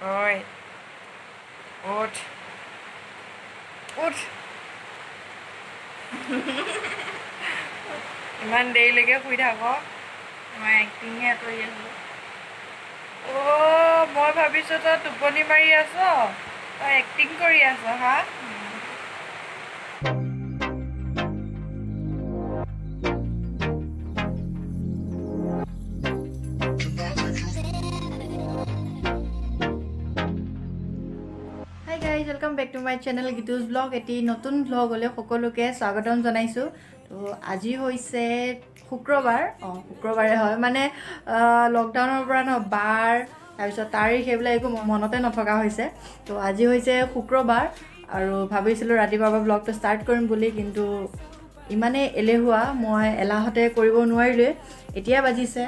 Alright. Oot. Iman day lage koi thako. My acting hai to ye ho. Oh, moi bhabiso to tuponi mari aso. Toi acting kori aso ha. Welcome back to my channel Geetu's blog एटी नतुन blog ले সকলোকে স্বাগতম জানাইছো। তো আজি হৈছে শুক্ৰবাৰ, শুক্ৰবাৰে হয় মানে লকডাউনৰ পৰা ন বাৰ তাৰপিছত তাৰিখ হেবলা একো মনতে নথকা হৈছে। তো আজি হৈছে শুক্ৰবাৰ আৰু ভাবিছিলো ৰাতিপুৱা ব্লগটো স্টাৰ্ট কৰিম বুলি, কিন্তু ইমানে এলেহুৱা মই এলাহতে কৰিব নোৱাৰিলে। এতিয়া বাজিছে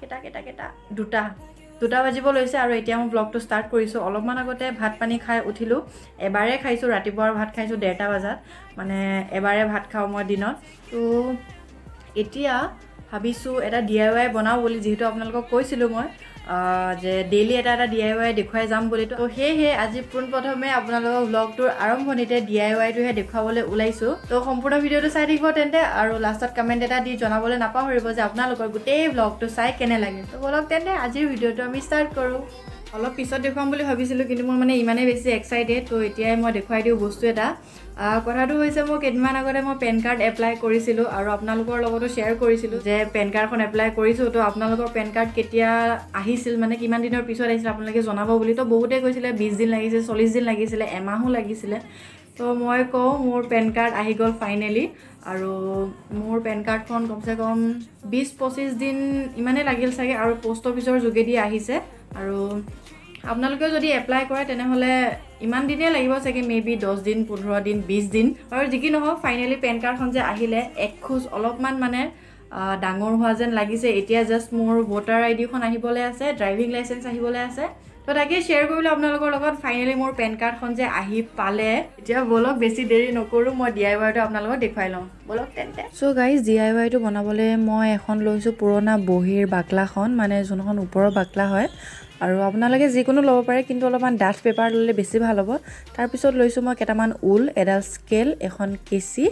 কেটা 2টা বাজিব লৈছে আৰু এতিয়া মই ব্লগটো স্টাৰ্ট কৰিছো। অলপমান আগতে ভাত পানী খাই উঠিলো, এবাৰে খাইছো ৰাতিপুৱাৰ ভাত খাইছো 1:30 বজাত, মানে এবারে ভাত খাও মই দিনত। তো এতিয়া ভাবিছো এটা DIY বনাও বুলি, যেহেতু আপোনালোকক কৈছিলো মই যে ডেইলি এটা DIY দেখুৱাই যাম বুলি। তো হেহে আজি পোনপ্ৰথমে আপোনালোকক ব্লগটোৰ আৰম্ভণিতে DIY টোহে দেখুৱাবলৈ ওলাইছো। তো সম্পূৰ্ণ ভিডিঅটো চাই থাকিব তেন্তে, আৰু লাষ্টত কমেন্ট এটা দি জনাবলৈ নাপাহৰিব যে আপোনালোকৰ গোটেই ব্লগটো চাই কেনে লাগে। তো বলক তেন্তে আজিৰ ভিডিঅটো আমি ষ্টাৰ্ট কৰোঁ। অলপ পিছত দেখুৱাম বুলি ভাবিছিলো, কিন্তু মোৰ মানে ইমানেই বেছি এক্সাইটেড। তো এতিয়াই মই দেখুৱাই দিও বস্তু এটা। কথাটো হৈছে মই কেইদিনমান আগতে মই পেন কাৰ্ড এপ্লাই কৰিছিলো আৰু আপোনালোকৰ লগতো শ্বেয়াৰ কৰিছিলো যে পেন কাৰ্ডখন এপ্লাই কৰিছো। তো আপোনালোকৰ পেন কাৰ্ড কেতিয়া আহিছিল, মানে কিমান দিনৰ পিছত আহিছিল আপোনালোকে জনাব বুলি। তো বহুতে কৈছিলে 20 দিন লাগিছিল, 40 দিন লাগিছিল, এমাহো লাগিছিল। তো মই কওঁ মোৰ পেন কাৰ্ড আহি গ'ল ফাইনেলি। আৰু মোৰ পেন কাৰ্ডখন কমছে কম 20-25 দিন ইমানে লাগিল সাগে, আৰু পোষ্ট অফিচৰ যোগেদি আহিছে। আৰু আপোনালোকে যদি এপ্লাই কৰে তেনেহলে ইমান দিনে লাগিব সাগে, মেবি 10 দিন 15 দিন 20 দিন। আৰু যিকি নহওক ফাইনেলি পেন কাৰ্ডখন যে আহিলে এক খোজ অলপমান মানে ডাঙৰ হোৱা যেন লাগিছে। এতিয়া জাস্ট মোৰ ভোটাৰ আইডিখন আহিবলৈ আছে, ড্ৰাইভিং লাইসেন্স আহিবলৈ আছে। তো তাকে শেয়াৰ কৰিলো আপোনালোকৰ লগত। ফাইনেলি মোৰ পেন কাৰ্ডখন যে আহি পালে। এতিয়া বলক বেছি দেৰি নকৰো, মই DIY টো আপোনালোকক দেখাই লম। বলক তেন্তে। সো গাইস, DIY টো বনাবলে মই এখন লৈছো পুৰণা বহিৰ বাকলাখন, মানে যোনখন ওপৰৰ বাকলা হয়। আৰু আপোনালোকে যিকোনো লব পাৰে, কিন্তু অলপমান ডাঠ পেপাৰ ললে বেছি ভাল হ'ব। তাৰ পিছত লৈছো মই কেটামান উল, এডাল স্কেল, এখন কেচি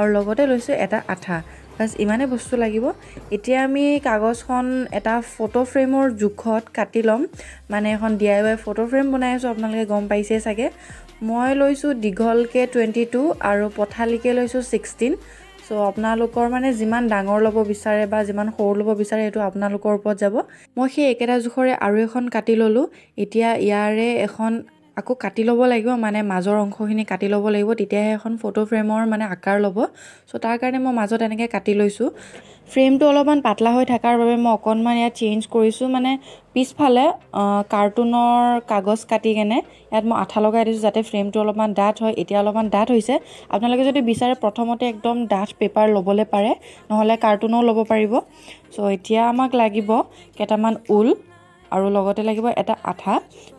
আৰু লগতে লৈছো এটা আঠা। বাস ইমানে বস্তু লাগিব। এতিয়া আমি কাগজখন এটা ফটো ফ্ৰেমৰ জুখত কাটি লম, মানে এখন DIY ফটো ফ্ৰেম বনাই আছো। আপোনালোকে গম পাইছে সাগে। মই লৈছো দীঘলকে 22 আৰু পথালিকে লৈছো 16। সো আপোনালোকৰ মানে যিমান ডাঙৰ লব বিচাৰে বা যিমান সৰু লব বিচাৰে এটো আপোনালোকৰ ওপৰত যাব। মই সেই একেটা জুখৰে আৰু এখন কাটি ললো। এতিয়া ইয়াৰে এখন আকো কাটি লব লাগিব, মানে মাজৰ অংশখিনি কাটি লব লাগিব, তেতিয়াহে এখন ফটো ফ্ৰেমৰ মানে আকাৰ লব। সো তাৰ কাৰণে মই মাজত এনেকৈ কাটি লৈছো। ফ্ৰেমটো অলপমান পাতলা হৈ থকাৰ বাবে মই অকনমান ইয়া চেঞ্জ কৰিছো, মানে পিছফালে কাৰ্টুনৰ কাগজ কাটি কেনে ইয়াত মই আঠা লগাই দিছো যাতে ফ্ৰেমটো অলপমান ডাঠ হয়। এতিয়া অলপমান ডাঠ হৈছে। আপোনালোকে যদি বিচাৰে প্ৰথমতে একদম ডাঠ পেপাৰ লবলৈ পাৰে, নহলে কাৰ্টুনো লব পাৰিব। সো এতিয়া আমাক লাগিব কেটামান উল আৰু লগতে লাগিব এটা আঠা।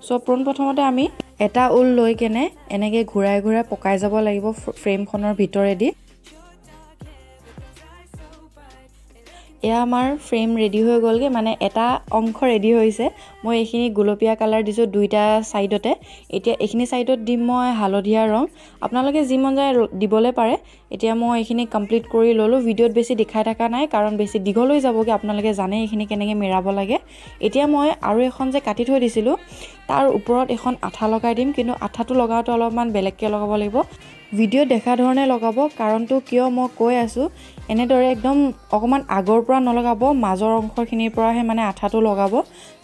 সো পোনপ্ৰথমতে আমি এটা উল লৈ কেনে এনেকে ঘুৰাই ঘুৰাই পকাই যাব লাগিব ফ্ৰেমখনৰ ভিতৰেদি। এয়া আমাৰ ফ্ৰেম ৰেডি হৈ গ'লগে, মানে এটা অংশ ৰেডি হৈছে। মই এইখিনি গুলপীয়া কালাৰ দিছো দুইটা সাইডতে। এতিয়া এইখিনি সাইডত দিম মই হালধিয়া ৰং, আপোনালোকে যি মন যায় দিবলৈ পাৰে। এতিয়া মই এইখিনি কমপ্লিট কৰি ললো। ভিডিঅত বেছি দেখাই থকা নাই কাৰণ বেছি দীঘল হৈ যাবগে, আপোনালোকে জানে এইখিনি কেনেকৈ মেৰাব লাগে। এতিয়া মই আৰু এখন যে কাটি থৈ দিছিলো তাৰ ওপৰত এখন আঠা লগাই দিম, কিন্তু আঠাটো লগাওতে অলপমান বেলেগকৈ লগাব লাগিব। ভিডিঅ দেখা ধৰণে লগাব, কাৰণটো কিয় মই কৈ আছো এনেদৰে একদম অকমান আগৰ পৰা নলগাব, মাজৰ অংশখিনিৰ পৰাহে মানে আঠাটো লগাব।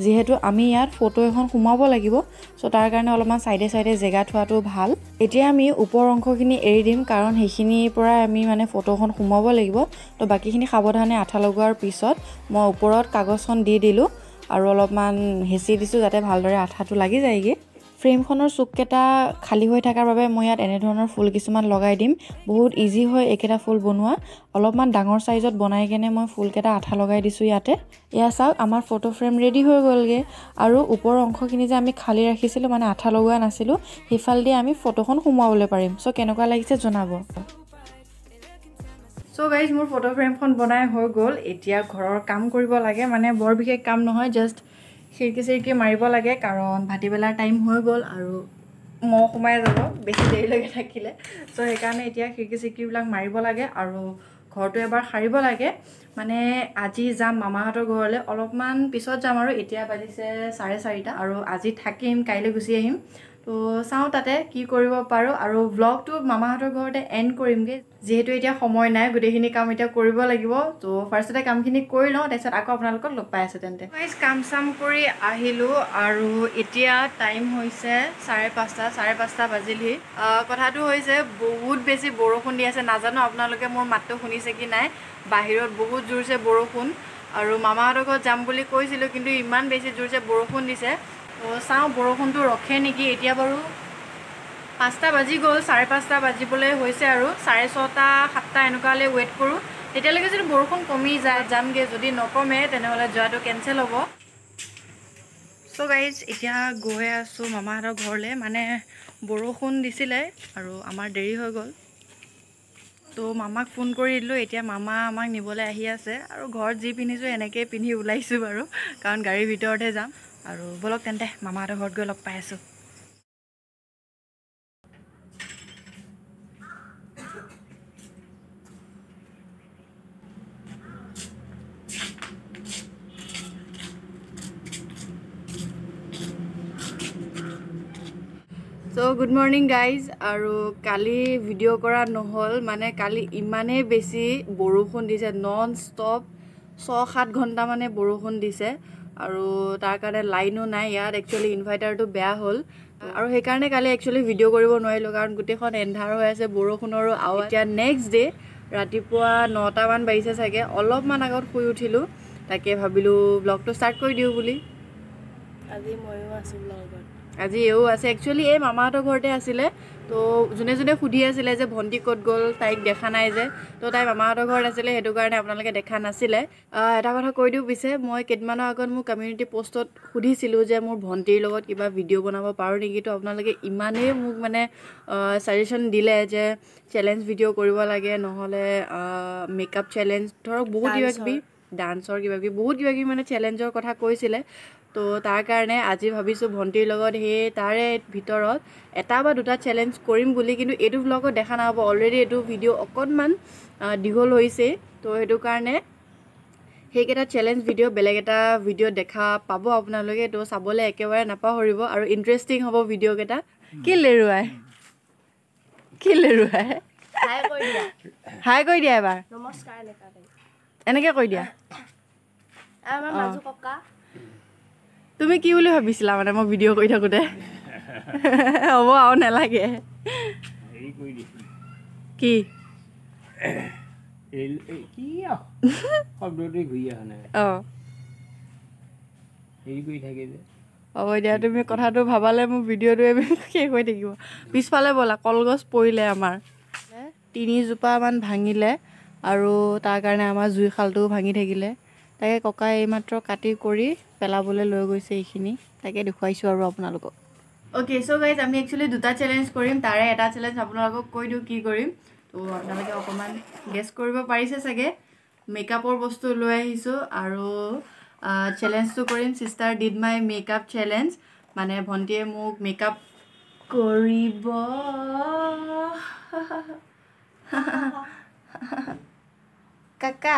যেহেতু আমি ইয়াত ফটো এখন সুমাব লাগিব, সো তাৰ কাৰণে অলপমান সাইডে সাইডে জেগা থোৱাটো ভাল। এতিয়া আমি ওপৰ অংশখিনি এৰি দিম, কাৰণ সেইখিনিৰ পৰা আমি মানে ফটোখন সুমাব লাগিব। তো বাকিখিনি সাৱধানে আঠা লগোৱাৰ পিছত মই ওপৰত কাগজখন দি দিলো আৰু অলপমান হেচি দিছো যাতে ভালদৰে আঠাটো লাগি যায়গে। ফ্ৰেমখনৰ চুককেটা খালি হৈ থকাৰ বাবে মই ইয়াত এনে ধৰণৰ ফুল কিছুমান লগাই দিম। বহুত ইজি হয় একেটা ফুল বনোৱা। অলপমান ডাঙৰ সাইজত বনাই কেনে মই ফুলকেটা আঠা লগাই দিছো ইয়াতে। এয়া চাওক আমাৰ ফটো ফ্ৰেম ৰেডি হৈ গ'লগে। আৰু ওপৰৰ অংশখিনি যে আমি খালি ৰাখিছিলো, মানে আঠা লগোৱা নাছিলো, সেইফালদি আমি ফটোখন সুমাবলৈ পাৰিম। সো কেনেকুৱা লাগিছে জনাব। সো গাইজ, মোৰ ফটো ফ্ৰেমখন বনাই হৈ গ'ল। এতিয়া ঘৰৰ কাম কৰিব লাগে, মানে বৰ বিশেষ কাম নহয়, জাস্ট खिड़की चिड़की मारिब लगे कारण भाटीबेला टाइम हो गल और मह सोमाय जाब बेसि देरीलैके थाकिले सो हेकारण एतिया खिड़की चिड़कीबिलाक मारिब लगे और घरटो एबार सारिब लगे माने आजि जाम मामाहतर घरले अलपमान पिছত जाम और एतिया बाजिसे 4:30 और आजि थाकिम काइले गुसि आहिम तो चाओ ताते कि करिब पारो आरो व्लग तो मामाहतर घरते एन्ड करिमगे जेहेतु एतिया समय नाय गुटेखिनि काम एतिया करिब लागिबो तो फार्स्टते कामखिनि करि लओ तैছত आको आपनालक लग पाइ आसे तेनते गाइस काम साम करि आहिलु और एतिया टाइम होइसे 5:30 5:30 बाजिलहि कथाटो होइसे बहुत बेसी बरखुन दि आसे नाजानो आपनालके मोर माततो हुनिसे कि नाय बाहिरत बहुत जोर से बरखुन और मामाहतर घर जाम बुली कइसिलु किन्तु इमान बेसी जोर से बरखुन दिसे तो चाओ बरखुन तो रखे निकी एतिया बारू 5टा बाजी गल 5:30 बाजिबले होइसे आरो 6:30 7टा एनुकाले वेट करूँ तेतियालेके जदि बरखुन कमी जाय जामगे जदि नकमे तेने होले जोआटो केन्सेल हबो। सो गाइस एतिया गए आसु मामाहतर घरले माने बरखुन दिसिले आरो आमार देरी हो गल तो मामाक फोन करि दिलो एतिया मामा आमाक निबले आहि आसे आरो घर जि पिनिसु एनेके पिनि उलाइसु बारू कारण गाड़ी भितरते जाम और बोलक तेंते मामाहतर घरत गए लग पाइ आसु। सो गुड मर्निंग गाइज और काली भिडिओ करा नहल माने काली इमाने बेसी बरखुन दिसे नन स्टप 6-7 घंटा माने बरखुन दिसे और तार कारण लाइनो ना यार एक्चुअली इनभार्टर तो बेया हल और हेकारणे काली एक्चुअली भिडिओ करिबो नहलो कारण गुटेखन एन्धार हो आसे बरखुनर आवाज। एटा नेक्स्ट डे रातिपुआ 9टा मान बाजिसे सागे अलपमान आगत हुइ उठिलु ताके भाबिलु ब्लग तो स्टार्ट करि दिउ बुली আজি ময়ো আছো ব্লগত আজি এও আছে एक्चुअली ए मामाहतर घरते आसिले तो जुने जुने खुदी आसिले जे भंटी कत गल ताइक देखा नाय जे तो ताइ मामाहतर घर आसिले हेतु कारणे आपनालके देखा नासिले एटा কথা কই দিउ পিছে মই কেতমানৰ আগত মোৰ কমিউনিটি পোষ্টত খুদিছিলো যে মোৰ ভন্টিৰ লগত কিবা ভিডিও বনাব পাৰো নেকি তো আপোনালকে ইমানে মোক মানে সাজেশন দিলে যে চ্যালেঞ্জ ভিডিও কৰিব লাগে নহলে মেকআপ চ্যালেঞ্জ ধৰক বহুত কিবাকিবি ডান্সৰ কিবাকিবি বহুত কিবাকিবি মানে চ্যালেঞ্জৰ কথা কৈছিলে तो तार कारणे आजि भाबिसु भंटीर लगत हे तारे भितरत एटा बा दुटा चैलेंज करिम बुली किन्तु एतु व्लगत देखा ना हबो अलरेडी एतु भिडिओ अकनमान दीघल होइसे तो हेतु कारणे हेकेटा चैलेंज भिडिओ बेलेग एटा भिडिओ देखा पाबो आपनालोके तो साबले एकेबारे नापाहरिब आरो इंटरेस्टिंग हबो भिडिओ केटा के लेरुआय हाय कइ दिया एबार नमस्कार लेका एनेके कइ दिया आमा माजु कक्का तुम कि भाला माना मैं भिडिओ करते हम आओ नागे कि हम इतना तुम कथा तो भाले मोर भिडिओ शेष हो थी पिछफाले बोला कलगस परिले आमार 3 जोपा मान भांगिले और तार कारण आमार जुइखालटो भांगी थाकिले ताके कका मात्र काटी कोरी पेलाबले लय गयसे एखिनि ताके देखुवाइसु आरो आपनालोको। ओके सो गाइस आमी एक्चुअली दुटा चैलेंज करिम तारे एटा चैलेंज आपनालोको कइ दु की करिम तो आपनालोके अकमान गेस करिबो पारिसे सागे मेकअपर वस्तु लय आइसु आरो चैलेंज तो करिम sister did my makeup challenge माने भंटिए मुक मेकअप करिबो काका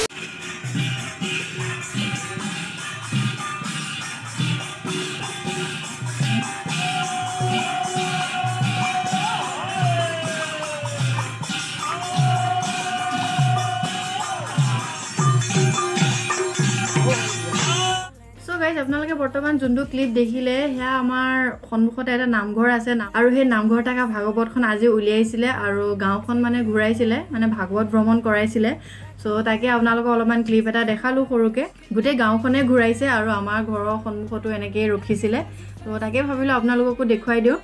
आपनालोके बर्तमान जोंदो क्लिप देखिले हे आमार खनमुखते एटा नामघर आसे ना आरो हे नामघर टाका भागवतखन आजि उलियाइसिले आरो गाउँखन माने घुराइसिले माने भागवत भ्रमण कराइसिले सो ताके आपनालोके अलमान क्लिप एटा देखालु खरुके गुटे गाउँखने घुराइसे आरो आमार घर खनमुखतो एनेके रखिसिले तो ताके भाबिलो आपनालोकको देखुवाइ दिउ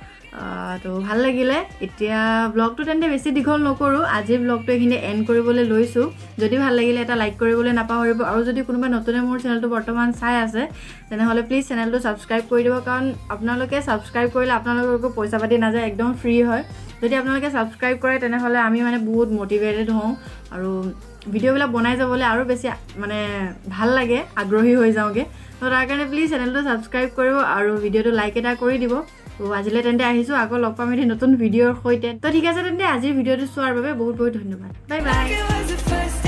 तो ভাল লাগিলে এতিয়া ব্লগটো তেন্তে বেছি দিঘল নকৰো আজি ব্লগটো এখিনি এন্ড কৰিবলৈ লৈছো যদি ভাল লাগিলে এটা লাইক কৰিবলৈ নাপাহৰিব আৰু যদি কোনোবা নতুনে মোৰ চেনেলটো বৰ্তমান চাই আছে তেনেহলে প্লিজ চেনেলটো সাবস্ক্ৰাইব কৰি দিব কাৰণ আপোনালোকে সাবস্ক্ৰাইব কৰিলে আপোনালোকৰকো পইচা পাতি নাযায় একদম ফ্ৰী হয় যদি আপোনালোকে সাবস্ক্ৰাইব কৰে তেনেহলে আমি মানে বহুত মোটিভেটেড হওঁ আৰু भिडिओ बनाई जाबले और बेसि माने भल लगे आग्रही हो जाऊँगे तो तार कारण प्लिज चैनल सबसक्राइब कर भिडिओ लाइक एटा कर दी। तो आजिले तेंते आहिसु आगो लग पाम एटी नतुन भिडिओर सहित। तो ठीक आछे तेंते आजिर भिडिओ चोৱাৰ বাবে बहुत बहुत धन्यवाद। Bye bye.